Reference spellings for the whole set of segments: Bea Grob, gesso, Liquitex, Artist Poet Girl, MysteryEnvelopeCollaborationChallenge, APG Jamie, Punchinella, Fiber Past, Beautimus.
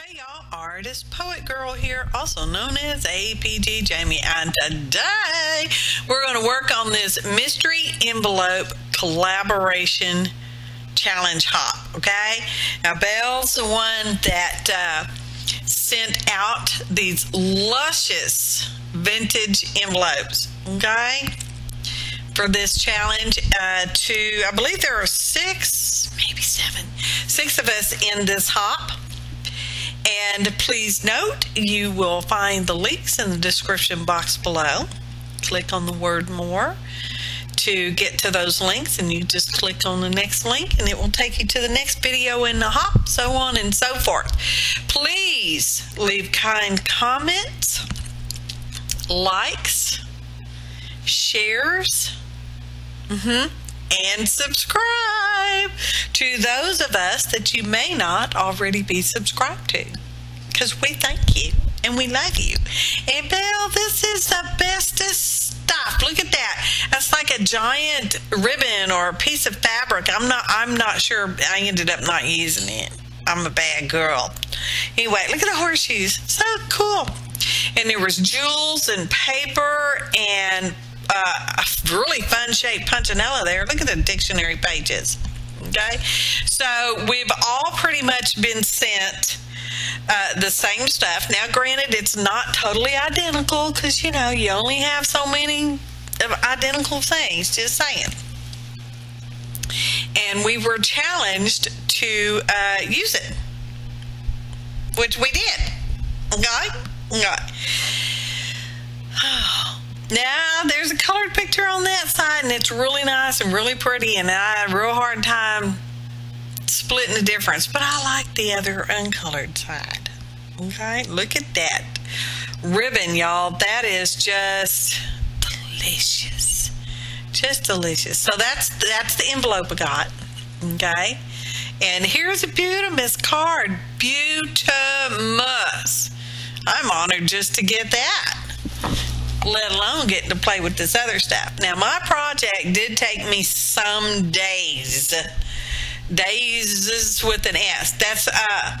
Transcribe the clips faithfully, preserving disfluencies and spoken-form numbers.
Hey y'all, artist poet girl here, also known as A P G Jamie, and today we're going to work on this mystery envelope collaboration challenge hop. Okay, now Belle's the one that uh, sent out these luscious vintage envelopes, okay, for this challenge uh, to, I believe there are six, maybe seven, six of us in this hop. And please note, you will find the links in the description box below. Click on the word more to get to those links, and you just click on the next link and it will take you to the next video in the hop, so on and so forth. Please leave kind comments, likes, shares, mm-hmm, and subscribe to those of us that you may not already be subscribed to, because we thank you and we love you. And Belle, this is the bestest stuff. Look at that. That's like a giant ribbon or a piece of fabric. I'm not I'm not sure I ended up not using it. I'm a bad girl. Anyway, look at the horseshoes. So cool. And there was jewels and paper and Uh, a really fun shaped punchinella there. Look at the dictionary pages. Okay, so we've all pretty much been sent uh, the same stuff. Now, granted, it's not totally identical because, you know, you only have so many identical things. Just saying. And we were challenged to uh, use it, which we did. Okay, okay. Now, there's a colored picture on that side, and it's really nice and really pretty, and I had a real hard time splitting the difference, but I like the other uncolored side. Okay, look at that ribbon, y'all. That is just delicious. Just delicious. So that's that's the envelope I got. Okay, and here's a beautimus card. Beautimus. I'm honored just to get that, let alone getting to play with this other stuff. Now, my project did take me some days. Days with an S. That's, uh, I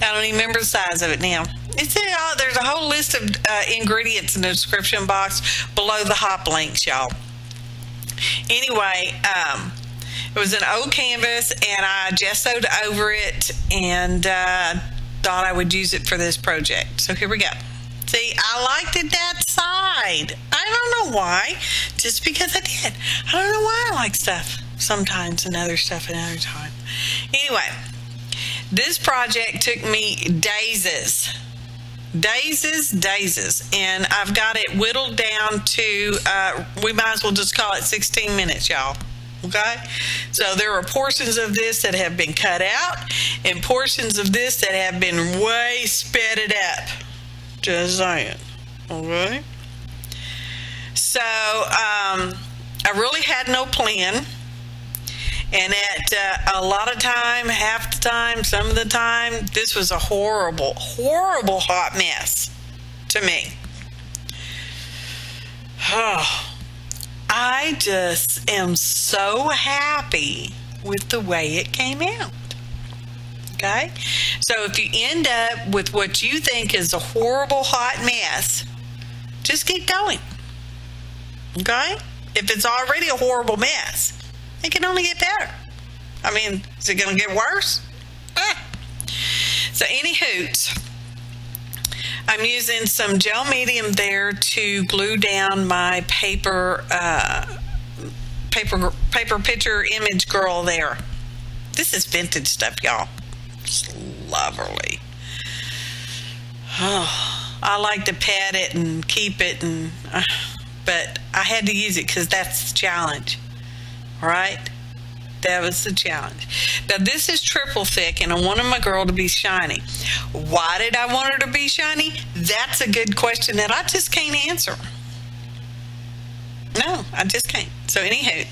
don't even remember the size of it now. It's in, uh, there's a whole list of uh, ingredients in the description box below the hop links, y'all. Anyway, um, it was an old canvas, and I gessoed over it, and uh, thought I would use it for this project. So here we go. See, I liked it that side. I don't know why, just because I did. I don't know why I like stuff sometimes and other stuff another time. Anyway, this project took me daisies. Daisies, daisies. And I've got it whittled down to, uh, we might as well just call it sixteen minutes, y'all. Okay, so there are portions of this that have been cut out and portions of this that have been way spedded up. Just saying. Okay. So, um, I really had no plan. And at uh, a lot of time, half the time, some of the time, this was a horrible, horrible hot mess to me. Oh, I just am so happy with the way it came out. Okay, so if you end up with what you think is a horrible hot mess, just keep going. Okay, if it's already a horrible mess, it can only get better. I mean, is it going to get worse? Ah. So, any hoots, I'm using some gel medium there to glue down my paper, uh, paper, paper picture image girl there. This is vintage stuff, y'all. Lovely. Oh, I like to pet it and keep it, and uh, but I had to use it because that's the challenge, right? That was the challenge. Now, this is triple thick, and I wanted my girl to be shiny. Why did I want her to be shiny? That's a good question that I just can't answer. No, I just can't. So, anywho,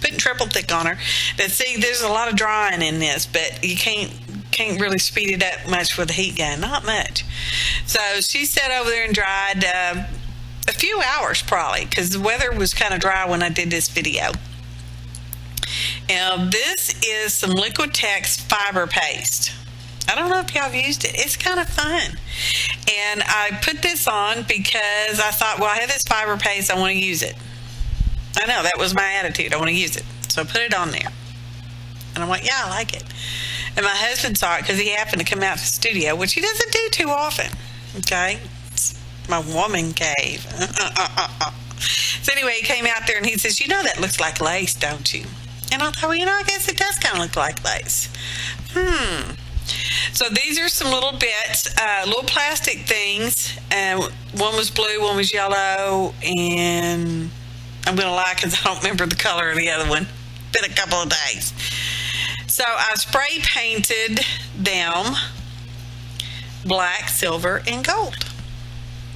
putting triple thick on her. But see, there's a lot of drying in this, but you can't can't really speed it up much with a heat gun. Not much. So she sat over there and dried uh, a few hours probably, because the weather was kind of dry when I did this video. Now, this is some Liquitex fiber paste. I don't know if y'all have used it. It's kind of fun. And I put this on because I thought, well, I have this fiber paste. I want to use it. I know, that was my attitude. I want to use it. So I put it on there. And I'm like, yeah, I like it. And my husband saw it because he happened to come out to the studio, which he doesn't do too often. Okay? It's my woman cave. So anyway, he came out there and he says, you know that looks like lace, don't you? And I thought, well, you know, I guess it does kind of look like lace. Hmm. So these are some little bits, uh, little plastic things. Uh, one was blue, one was yellow, and I'm going to lie because I don't remember the color of the other one. Been a couple of days. So I spray painted them black, silver, and gold.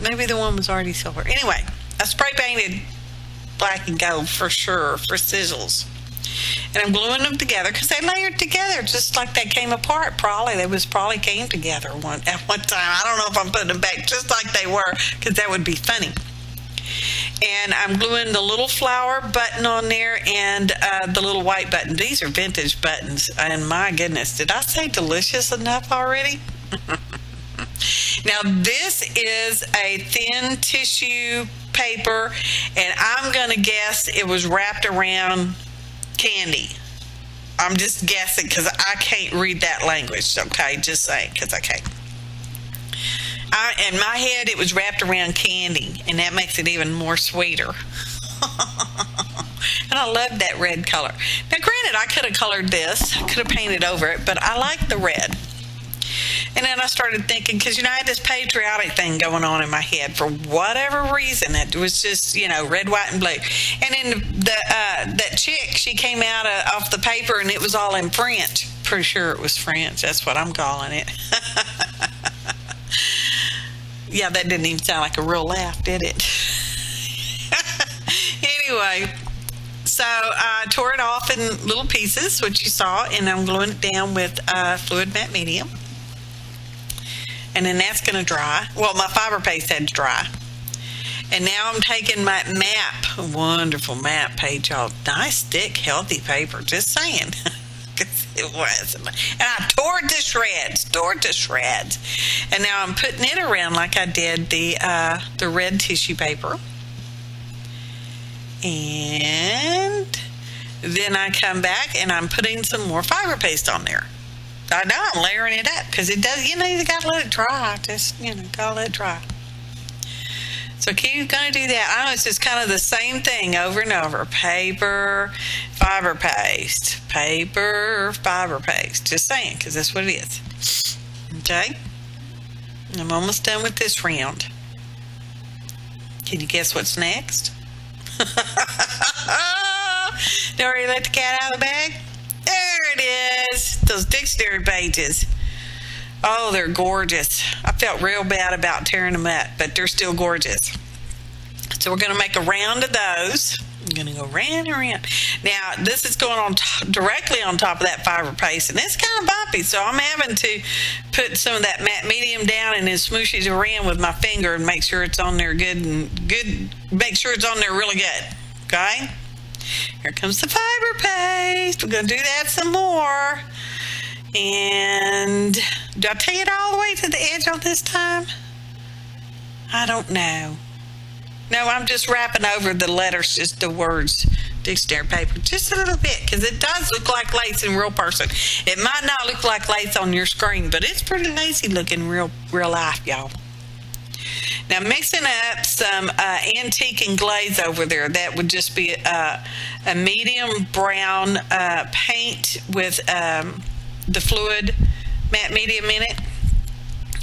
Maybe the one was already silver. Anyway, I spray painted black and gold for sure, for sizzles. And I'm gluing them together because they layered together just like they came apart. Probably they was probably came together one at one time. I don't know if I'm putting them back just like they were because that would be funny. And I'm gluing the little flower button on there and uh, the little white button. These are vintage buttons, and my goodness, did I say delicious enough already? Now this is a thin tissue paper, and I'm gonna guess it was wrapped around candy. I'm just guessing because I can't read that language, okay? Just saying, because I can't. I, in my head, it was wrapped around candy, and that makes it even more sweeter. And I love that red color. Now, granted, I could have colored this, I could have painted over it, but I like the red. And then I started thinking, because, you know, I had this patriotic thing going on in my head for whatever reason. It was just, you know, red, white, and blue. And then the, uh, that chick, she came out of, off the paper, and it was all in French. Pretty sure it was French. That's what I'm calling it. Yeah, that didn't even sound like a real laugh, did it? Anyway, so I tore it off in little pieces, which you saw, and I'm gluing it down with uh, fluid matte medium. And then that's going to dry. Well, my fiber paste had to dry. And now I'm taking my map, wonderful map page, y'all. Nice, thick, healthy paper, just saying. It was. And I tore it to shreds, tore it to shreds. And now I'm putting it around like I did the, uh, the red tissue paper. And then I come back and I'm putting some more fiber paste on there. I know I'm layering it up because it does, you know, you got to let it dry. Just, you know, got to let it dry. So keep going to do that. I know it's just kind of the same thing over and over. Paper, fiber paste, paper, fiber paste. Just saying, because that's what it is. Okay? I'm almost done with this round. Can you guess what's next? Did I already let the cat out of the bag? There it is. Those dictionary pages. Oh, they're gorgeous. I felt real bad about tearing them up, but they're still gorgeous. So we're going to make a round of those. I'm going to go round and round. Now, this is going on t directly on top of that fiber paste, and it's kind of boppy, so I'm having to put some of that matte medium down and then smoosh it around with my finger and make sure it's on there good and good. Make sure it's on there really good, okay? Here comes the fiber paste. We're going to do that some more. And did I take it all the way to the edge on this time? I don't know. No, I'm just wrapping over the letters, just the words, dictionary paper, just a little bit, because it does look like lace in real person. It might not look like lace on your screen, but it's pretty lacy looking real, real life, y'all. Now, mixing up some uh, antique and glaze over there. That would just be uh, a medium brown uh, paint with um, the fluid matte medium in it,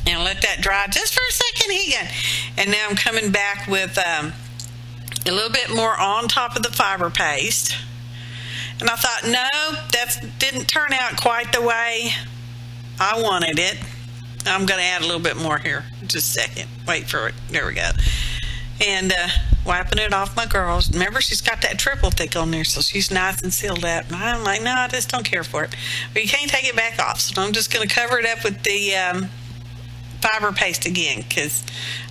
and let that dry just for a second again. And now I'm coming back with um, a little bit more on top of the fiber paste. And I thought, no, that didn't turn out quite the way I wanted it. I'm going to add a little bit more here. Just a second. Wait for it. There we go. And uh, wiping it off my girls. Remember, she's got that triple thick on there, so she's nice and sealed up. And I'm like, no, I just don't care for it. But you can't take it back off, so I'm just going to cover it up with the um, fiber paste again, because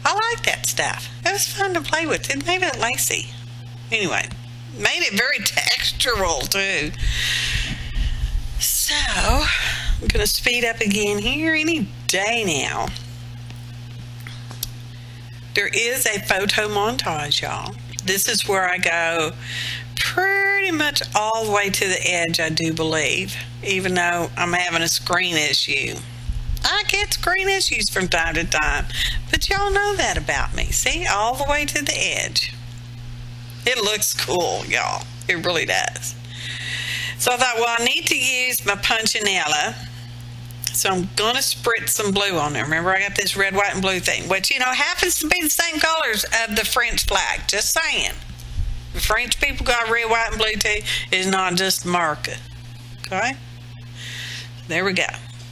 I like that stuff. It was fun to play with. It made it lacy. Anyway, made it very textural, too. So I'm going to speed up again here any day now. There is a photo montage, y'all. This is where I go pretty much all the way to the edge, I do believe, even though I'm having a screen issue. I get screen issues from time to time, but y'all know that about me. See, all the way to the edge. It looks cool, y'all. It really does. So I thought, well, I need to use my Punchinella. So I'm going to spritz some blue on there. Remember, I got this red, white, and blue thing, which, you know, happens to be the same colors of the French flag. Just saying. The French people got red, white, and blue, too. It's not just America. Okay? There we go.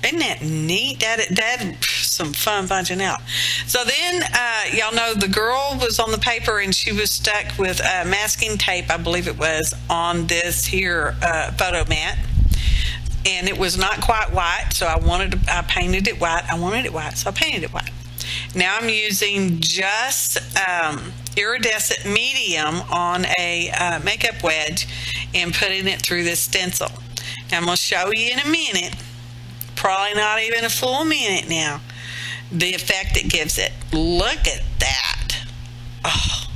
Isn't that neat? That, that some fun finding out. So then, uh, y'all know the girl was on the paper and she was stuck with uh, masking tape, I believe it was, on this here uh, photo mat. And it was not quite white, so I wanted to, I painted it white. I wanted it white, so I painted it white. Now I'm using just um, iridescent medium on a uh, makeup wedge and putting it through this stencil. Now I'm going to show you in a minute, probably not even a full minute now, the effect it gives it. Look at that. Oh,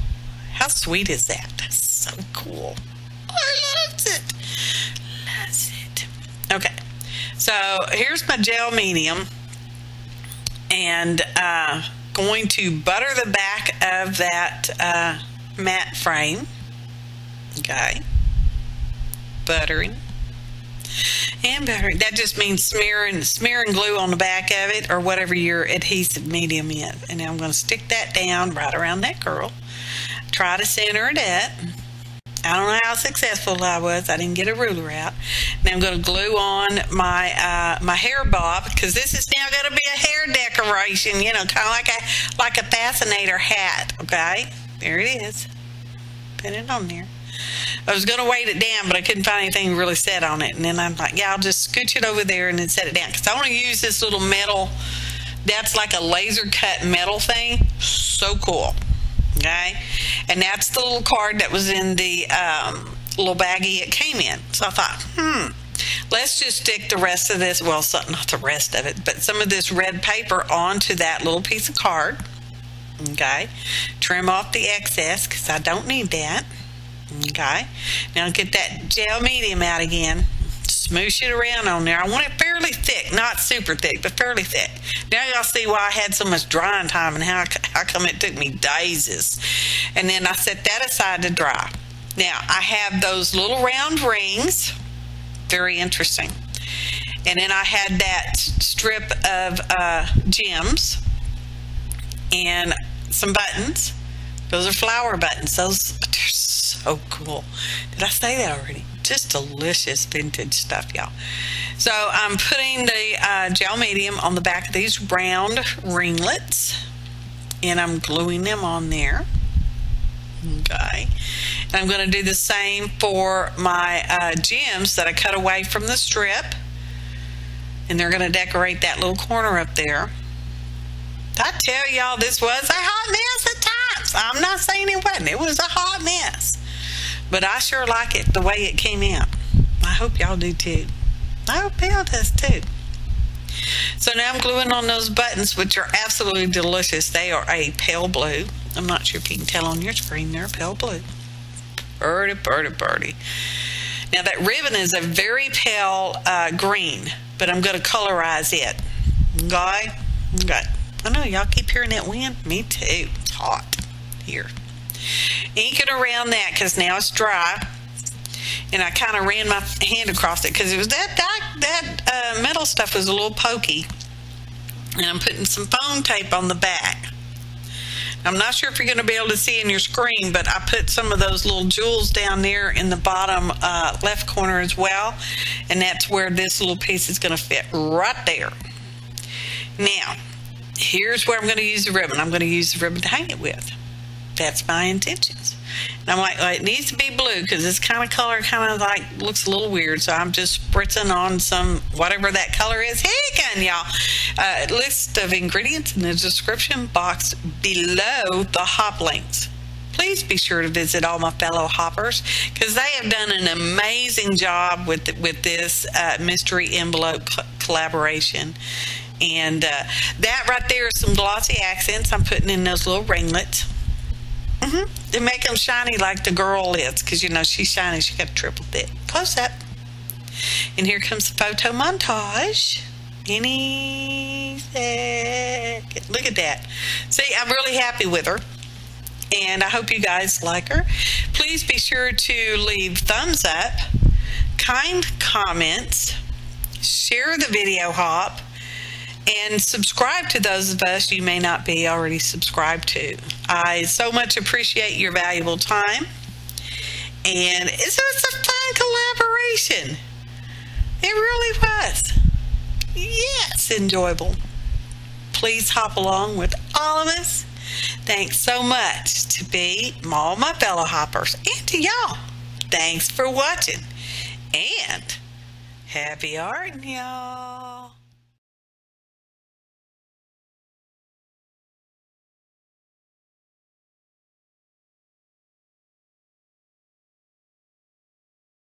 how sweet is that? That's so cool. I love it. Loves it. Okay, so here's my gel medium, and uh, going to butter the back of that uh, matte frame. Okay, buttering. And buttering. That just means smearing, smearing glue on the back of it, or whatever your adhesive medium is. And now I'm going to stick that down right around that curl. Try to center it up. I don't know how successful I was. I didn't get a ruler out. Now I'm going to glue on my uh, my hair bob, because this is now going to be a hair decoration. You know, kind of like a like a fascinator hat. Okay, there it is. Put it on there. I was going to weight it down, but I couldn't find anything really set on it. And then I'm like, yeah, I'll just scooch it over there and then set it down. Because I want to use this little metal, that's like a laser cut metal thing. So cool. Okay. And that's the little card that was in the um, little baggie it came in. So I thought, hmm, let's just stick the rest of this, well, not the rest of it, but some of this red paper onto that little piece of card. Okay. Trim off the excess because I don't need that. Okay, now get that gel medium out again, smoosh it around on there. I want it fairly thick, not super thick, but fairly thick. Now y'all see why I had so much drying time and how, how come it took me days. And then I set that aside to dry. Now I have those little round rings, very interesting. And then I had that strip of uh, gems and some buttons. Those are flower buttons. Those are so cool. Did I say that already? Just delicious vintage stuff, y'all. So I'm putting the uh, gel medium on the back of these round ringlets, and I'm gluing them on there. Okay. And I'm going to do the same for my uh, gems that I cut away from the strip, and they're going to decorate that little corner up there. I tell y'all, this was a hot mess at times. I'm not saying it wasn't. It was a hot mess. But I sure like it the way it came out. I hope y'all do too. I hope y'all does too. So now I'm gluing on those buttons, which are absolutely delicious. They are a pale blue. I'm not sure if you can tell on your screen. They're pale blue. Birdie, birdie, birdie. Now that ribbon is a very pale uh, green, but I'm going to colorize it. Okay? Okay. I know y'all keep hearing that wind. Me too. It's hot here. Ink it around that because now it's dry, and I kind of ran my hand across it because it was that that, that uh, metal stuff was a little pokey. And I'm putting some foam tape on the back. I'm not sure if you're going to be able to see in your screen, but I put some of those little jewels down there in the bottom uh, left corner as well, and that's where this little piece is going to fit right there. Now. Here's where I'm going to use the ribbon. I'm going to use the ribbon to hang it with. That's my intentions. And I'm like, well, it needs to be blue because this kind of color kind of like looks a little weird. So I'm just spritzing on some whatever that color is. Hey again, y'all. Uh, list of ingredients in the description box below the hop links. Please be sure to visit all my fellow hoppers because they have done an amazing job with, with this uh, mystery envelope collection. collaboration. And uh, that right there is some glossy accents I'm putting in those little ringlets. Mm-hmm. To make them shiny like the girl is, because, you know, she's shiny. She got a triple bit. Close up. And here comes the photo montage. Any second. Look at that. See, I'm really happy with her. And I hope you guys like her. Please be sure to leave thumbs up, kind comments, share the video hop, and subscribe to those of us you may not be already subscribed to. I so much appreciate your valuable time. And it was a fun collaboration. It really was. Yes, enjoyable. Please hop along with all of us. Thanks so much to Bea, all my fellow hoppers, and to y'all. Thanks for watching. And happy arting, y'all.